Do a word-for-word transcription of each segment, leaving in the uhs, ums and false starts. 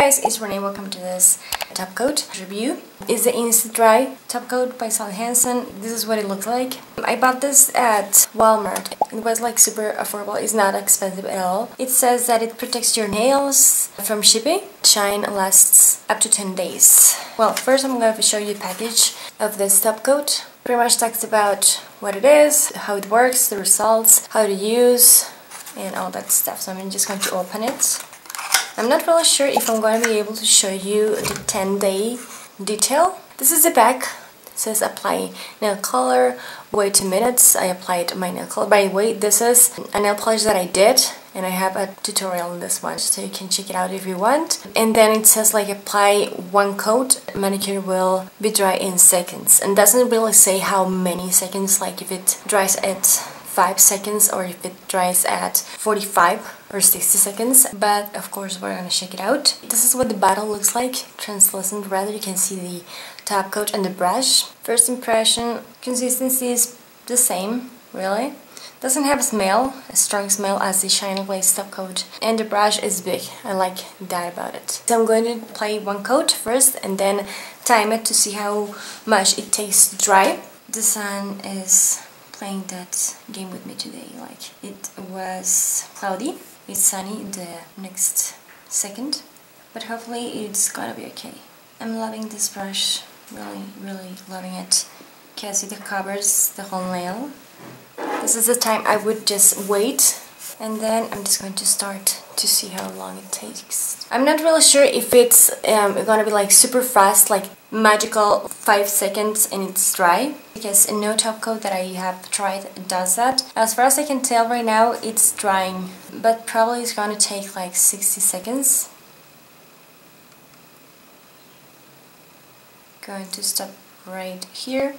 Hey guys, it's Renee. Welcome to this top coat review. It's the Insta-Dry top coat by Sally Hansen. This is what it looks like. I bought this at Walmart. It was like super affordable. It's not expensive at all. It says that it protects your nails from shipping. Shine lasts up to ten days. Well, first I'm going to show you the package of this top coat. Pretty much talks about what it is, how it works, the results, how to use, and all that stuff. So I'm just going to open it. I'm not really sure if I'm going to be able to show you the ten day detail. This is the back. It says apply nail color, wait two minutes. I applied my nail color. By the way, this is a nail polish that I did, and I have a tutorial on this one, so you can check it out if you want. And then it says like apply one coat, manicure will be dry in seconds. And doesn't really say how many seconds, like if it dries at five seconds or if it dries at forty-five or sixty seconds, but of course we're gonna check it out. This is what the bottle looks like, translucent rather. You can see the top coat and the brush. First impression, consistency is the same, really. Doesn't have a smell, a strong smell as the shiny glaze top coat, and the brush is big. I like that about it. So I'm going to apply one coat first and then time it to see how much it takes to dry. The sun is playing that game with me today. Like, it was cloudy, it's sunny the next second, but hopefully it's gonna be okay. I'm loving this brush, really, really loving it. Can see the covers, the whole nail. This is the time I would just wait, and then I'm just going to start to see how long it takes. I'm not really sure if it's um, gonna be like super fast, like magical five seconds and it's dry, because no top coat that I have tried does that. As far as I can tell right now, it's drying, but probably it's gonna take like sixty seconds. Going to stop right here.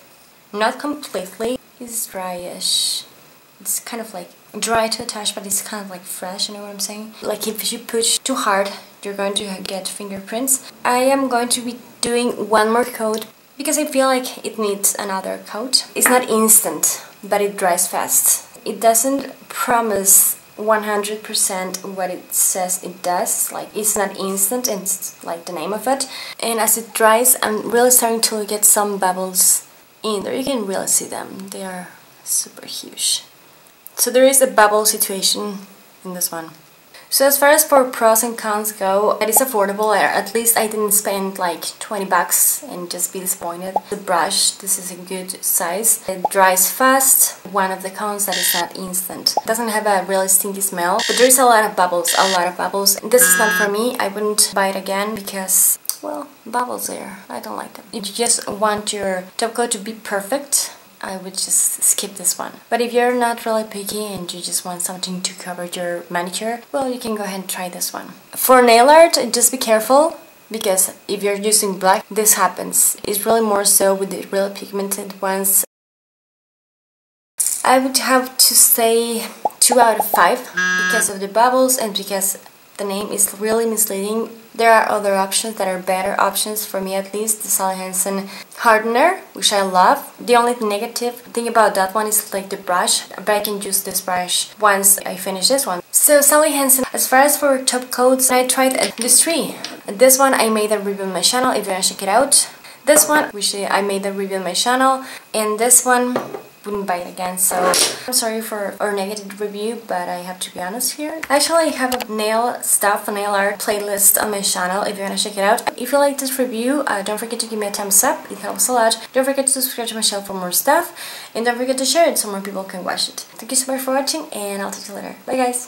Not completely, it's dryish. It's kind of like dry to the touch, but it's kind of like fresh, you know what I'm saying? Like if you push too hard, you're going to get fingerprints. I am going to be doing one more coat, because I feel like it needs another coat. It's not instant, but it dries fast. It doesn't promise one hundred percent what it says it does. Like, it's not instant, and it's like the name of it. And as it dries, I'm really starting to get some bubbles in there. You can really see them. They are super huge. So there is a bubble situation in this one. So as far as for pros and cons go, it is affordable. At least I didn't spend like twenty bucks and just be disappointed. The brush, this is a good size. It dries fast. One of the cons that is not instant. It doesn't have a really stinky smell, but there is a lot of bubbles, a lot of bubbles. This is not for me. I wouldn't buy it again because, well, bubbles there. I don't like them. If you just want your top coat to be perfect, I would just skip this one. But if you're not really picky and you just want something to cover your manicure, well, you can go ahead and try this one. For nail art, just be careful, because if you're using black, this happens. It's really more so with the really pigmented ones. I would have to say two out of five because of the bubbles and because the name is really misleading. There are other options that are better options, for me at least. The Sally Hansen hardener, which I love. The only negative thing about that one is like the brush, but I can use this brush once I finish this one. So Sally Hansen, as far as for top coats, I tried these three. This one I made a review on my channel, if you want to check it out. This one, which I made a review on my channel, and this one, wouldn't buy it again, so I'm sorry for our negative review, but I have to be honest here. Actually, I have a nail stuff, a nail art playlist on my channel if you want to check it out. If you like this review, uh, don't forget to give me a thumbs up, it helps a lot. Don't forget to subscribe to my channel for more stuff, and don't forget to share it so more people can watch it. Thank you so much for watching, and I'll talk to you later. Bye guys!